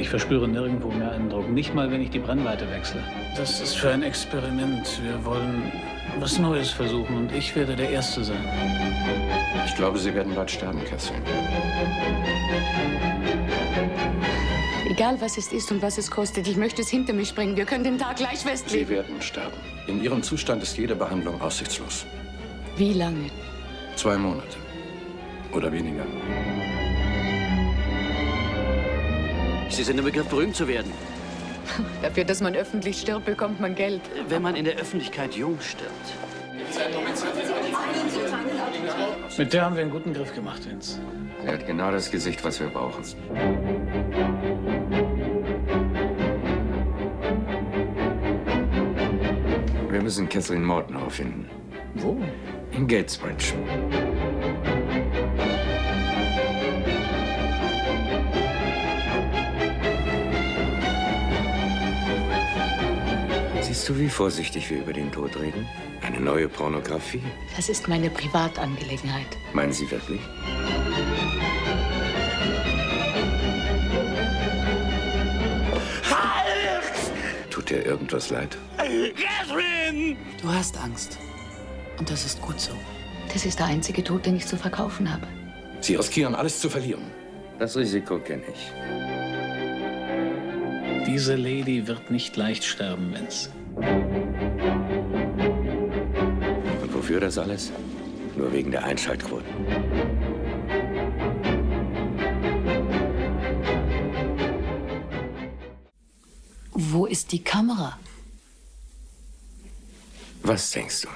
Ich verspüre nirgendwo mehr einen Druck, nicht mal, wenn ich die Brennweite wechsle. Das ist für ein Experiment. Wir wollen was Neues versuchen und ich werde der Erste sein. Ich glaube, Sie werden bald sterben, Kessel. Egal, was es ist und was es kostet, ich möchte es hinter mich bringen. Wir können den Tag gleich festlegen. Sie werden sterben. In Ihrem Zustand ist jede Behandlung aussichtslos. Wie lange? 2 Monate. Oder weniger. Sie sind im Begriff, berühmt zu werden. Dafür, dass man öffentlich stirbt, bekommt man Geld. Wenn man in der Öffentlichkeit jung stirbt. Mit der haben wir einen guten Griff gemacht, Hinz. Er hat genau das Gesicht, was wir brauchen. Wir müssen Catherine Morton auffinden. Wo? In Gatesbridge. Siehst du, wie vorsichtig wir über den Tod reden? Eine neue Pornografie? Das ist meine Privatangelegenheit. Meinen Sie wirklich? Halt! Tut dir irgendwas leid? Catherine! Du hast Angst. Und das ist gut so. Das ist der einzige Tod, den ich zu verkaufen habe. Sie riskieren, alles zu verlieren. Das Risiko kenne ich. Diese Lady wird nicht leicht sterben, Vince. Und wofür das alles? Nur wegen der Einschaltquoten. Wo ist die Kamera? Was denkst du?